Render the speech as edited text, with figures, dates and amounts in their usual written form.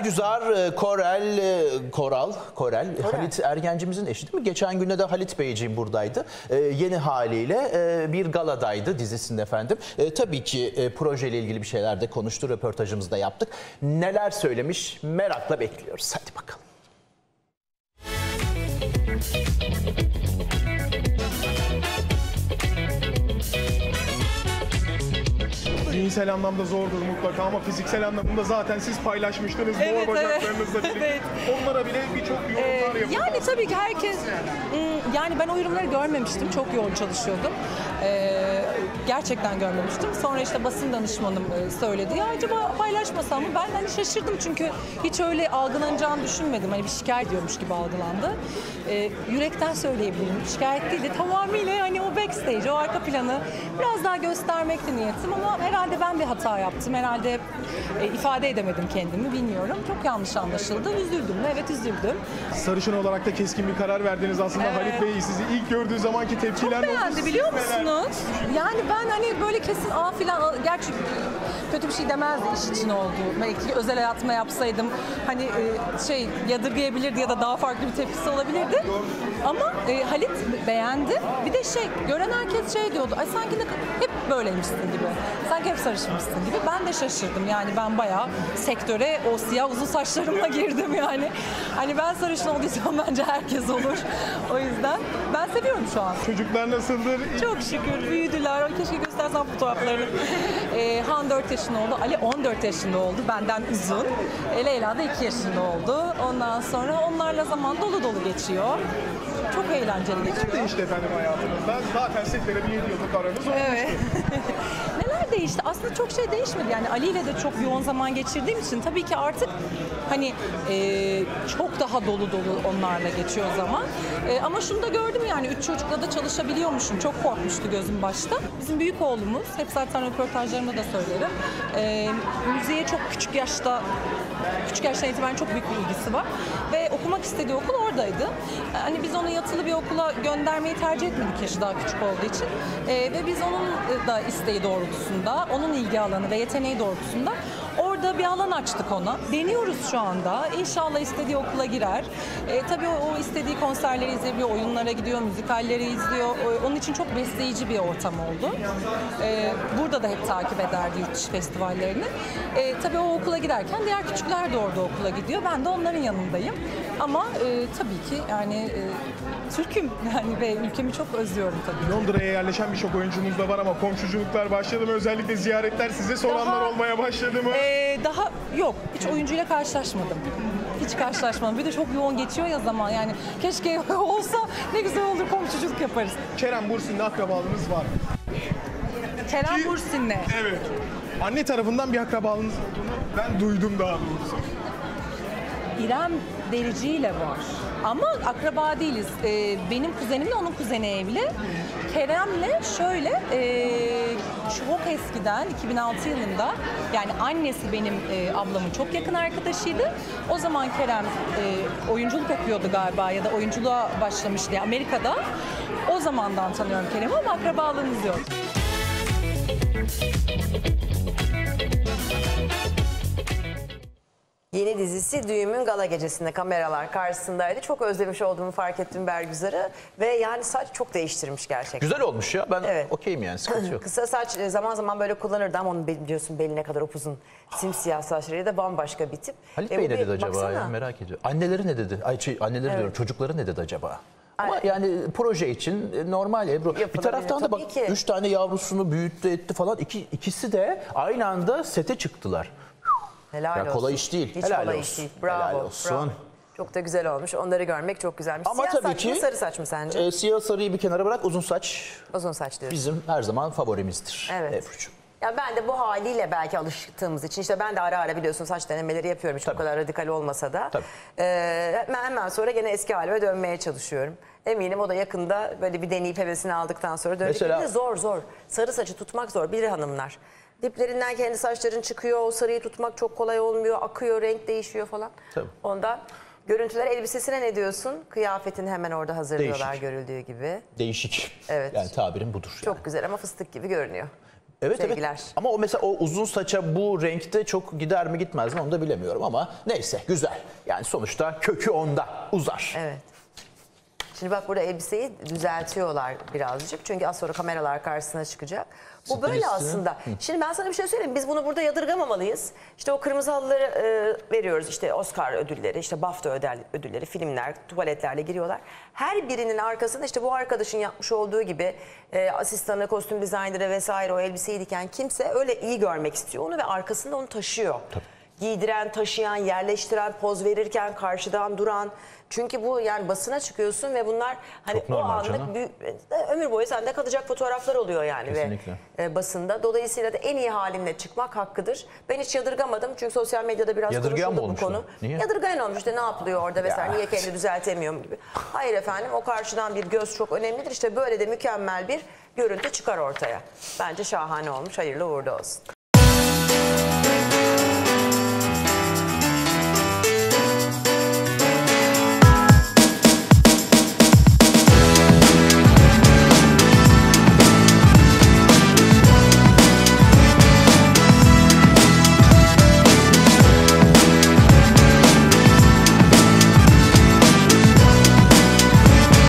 Bergüzar, Koral, Halit Ergencimizin eşi değil mi? Geçen günde de Halit Beyciğim buradaydı. Yeni haliyle bir galadaydı dizisinde efendim. Tabii ki projeyle ilgili bir şeyler de konuştu, röportajımızı da yaptık. Neler söylemiş merakla bekliyoruz. Hadi bakalım. Zihinsel anlamda zordur mutlaka ama fiziksel anlamda zaten siz paylaşmıştınız. Evet, boğa bacaklarınızla evet. Onlara bile birçok yorumlar yapıldı. Yani tabii ki herkes, yani ben o yorumları görmemiştim. Çok yoğun çalışıyordum. Gerçekten görmemiştim. Sonra işte basın danışmanım söyledi. Ya acaba paylaşmasam mı? Ben hani şaşırdım çünkü hiç öyle algılanacağını düşünmedim. Hani bir şikayet diyormuş gibi algılandı. Yürekten söyleyebilirim. Şikayet değil de tamamıyla hani o backstage, o arka planı biraz daha göstermekti niyetim ama herhalde ben bir hata yaptım. Herhalde ifade edemedim kendimi, bilmiyorum. Çok yanlış anlaşıldı. Üzüldüm. Evet, üzüldüm. Sarışın olarak da keskin bir karar verdiniz aslında. Evet. Halit Bey sizi ilk gördüğü zamanki tepkiler çok beğendi, biliyor musunuz? Yani ben hani böyle kesin a filan, gerçi kötü bir şey demezdi, iş için oldu. Belki özel hayatıma yapsaydım hani şey yadırgayabilirdi ya da daha farklı bir tepkisi olabilirdi. Ama Halit beğendi. Bir de şey, gören herkes şey diyordu. Ay sanki hep böyleymişsin gibi. Sanki hep sarışmışsın gibi. Ben de şaşırdım. Yani ben bayağı sektöre o siyah uzun saçlarımla girdim yani. Hani ben sarışın olduysam bence herkes olur. O yüzden ben seviyorum şu an. Çocuklar nasıldır? Çok şükür büyüdüler. Keşke göstersem fotoğraflarını. Han 4 yaşında oldu. Ali 14 yaşında oldu. Benden uzun. Leyla da 2 yaşında oldu. Ondan sonra onlarla zaman dolu dolu geçiyor. Çok eğlenceli geçiyor. Neler değişti efendim hayatınızda? Zaten sizlere bir 7 yıllık aranız olmuştu. Evet. Neler değişti? Aslında çok şey değişmedi. Yani Ali ile de çok yoğun zaman geçirdiğim için tabii ki artık hani çok daha dolu dolu onlarla geçiyor zaman. Ama şunu da gördüm, yani 3 çocukla da çalışabiliyormuşum. Çok korkmuştu gözüm başta. Bizim büyük oğlumuz, hep zaten röportajlarımda da söylerim. Müziğe çok küçük yaştan itibaren çok büyük bir ilgisi var. Ve okumak istediği okul oradaydı. Hani biz onu yatılı bir okula göndermeyi tercih etmedik yaşı daha küçük olduğu için. Ve biz onun da isteği doğrultusunda, onun ilgi alanı ve yeteneği doğrultusunda orada bir alan açtık ona. Deniyoruz şu anda. İnşallah istediği okula girer. Tabii o istediği konserleri izleyebiliyor, oyunlara gidiyor, müzikalleri izliyor. Onun için çok besleyici bir ortam oldu. Burada da hep takip ederdi yurt dışı festivallerini. Tabii o okula giderken diğer küçükler de orada okula gidiyor. Ben de onların yanındayım. Ama tabii ki yani Türk'üm yani ve ülkemi çok özlüyorum tabii. Londra'ya yerleşen birçok oyuncumuz da var ama komşuculuklar başladı mı? Özellikle ziyaretler size soranlar olmaya başladı mı? Daha yok. Hiç oyuncuyla karşılaşmadım. Hiç karşılaşmadım. Bir de çok yoğun geçiyor ya zaman, yani keşke olsa ne güzel olur, komşuculuk yaparız. Kerem Bursin'le akrabalığınız var mı? Kerem Bursin'le? Evet. Anne tarafından bir akrabalığınız olduğunu ben duydum daha doğrusu. İrem Derici ile var. Ama akraba değiliz. Benim kuzenimle onun kuzeni evli. Kerem'le şöyle çok eskiden 2006 yılında, yani annesi benim ablamın çok yakın arkadaşıydı. O zaman Kerem oyunculuk okuyordu galiba ya da oyunculuğa başlamıştı Amerika'da. O zamandan tanıyorum Kerem'i ama akrabalığımız yok. Yeni dizisi Düğüm'ün gala gecesinde kameralar karşısındaydı. Çok özlemiş olduğumu fark ettim Bergüzar'ı ve yani saç çok değiştirmiş gerçekten. Güzel olmuş ya, ben evet. Okeyim yani, sıkıntı yok. Kısa saç zaman zaman böyle kullanırdı ama onu biliyorsun beline kadar upuzun simsiyah saçları da bambaşka bir tip. Halit Bey ne dedi acaba ya, merak ediyorum. Anneleri ne dedi? Ay şey, anneleri evet. Diyorum, çocukları ne dedi acaba? Ama yani proje için normal Ebru. Bir taraftan da bak 3 tane yavrusunu büyüttü etti falan, ikisi de aynı anda sete çıktılar. Helal olsun. Kolay iş değil. Hiç helal kolay iş değil. Bravo. Helal olsun. Bravo. Çok da güzel olmuş. Onları görmek çok güzelmiş. Ama siyah tabii saç mı, sarı saç mı sence? Siyah sarıyı bir kenara bırak. Uzun saç. Uzun saç diyoruz. Bizim her zaman favorimizdir. Evet. Ebru'cum. Ya ben de bu haliyle belki alıştığımız için, işte ben de ara ara biliyorsun saç denemeleri yapıyorum. Hiç bu kadar radikal olmasa da. Hemen sonra gene eski halime dönmeye çalışıyorum. Eminim o da yakında böyle bir deneyip hevesini aldıktan sonra dönecek. Mesela... Zor. Sarı saçı tutmak zor. Bilir hanımlar. Diplerinden kendi saçların çıkıyor. O sarıyı tutmak çok kolay olmuyor. Akıyor, renk değişiyor falan. Tabii. Onda görüntüler, elbisesine ne diyorsun? Kıyafetini hemen orada hazırlıyorlar, değişik görüldüğü gibi. Değişik. Evet. Yani tabirim budur. Çok güzel ama fıstık gibi görünüyor. Evet, sevgiler. Evet. Ama o mesela o uzun saça bu renkte çok gider mi gitmez mi onu da bilemiyorum ama neyse güzel. Yani sonuçta kökü onda uzar. Evet. Şimdi bak burada elbiseyi düzeltiyorlar birazcık. Çünkü az sonra kameralar karşısına çıkacak. Bu böyle aslında. Şimdi ben sana bir şey söyleyeyim. Biz bunu burada yadırgamamalıyız. İşte o kırmızı halıları veriyoruz. İşte Oscar ödülleri, işte BAFTA ödülleri, filmler, tuvaletlerle giriyorlar. Her birinin arkasında işte bu arkadaşın yapmış olduğu gibi asistanı, kostüm dizaynere vesaire o elbiseyi diken kimse öyle iyi görmek istiyor onu ve arkasında onu taşıyor. Tabii. Giydiren, taşıyan, yerleştiren, poz verirken karşıdan duran. Çünkü bu yani basına çıkıyorsun ve bunlar hani o anlık ömür boyu sende kalacak fotoğraflar oluyor yani. Kesinlikle. Ve basında. Dolayısıyla da en iyi halimle çıkmak hakkıdır. Ben hiç yadırgamadım çünkü sosyal medyada biraz konuşuldu bu konu. Niye? Yadırgan olmuş da ne yapılıyor orada vesaire, niye kendi düzeltemiyorum gibi. Hayır efendim, o karşıdan bir göz çok önemlidir. İşte böyle de mükemmel bir görüntü çıkar ortaya. Bence şahane olmuş, hayırlı uğurlu olsun.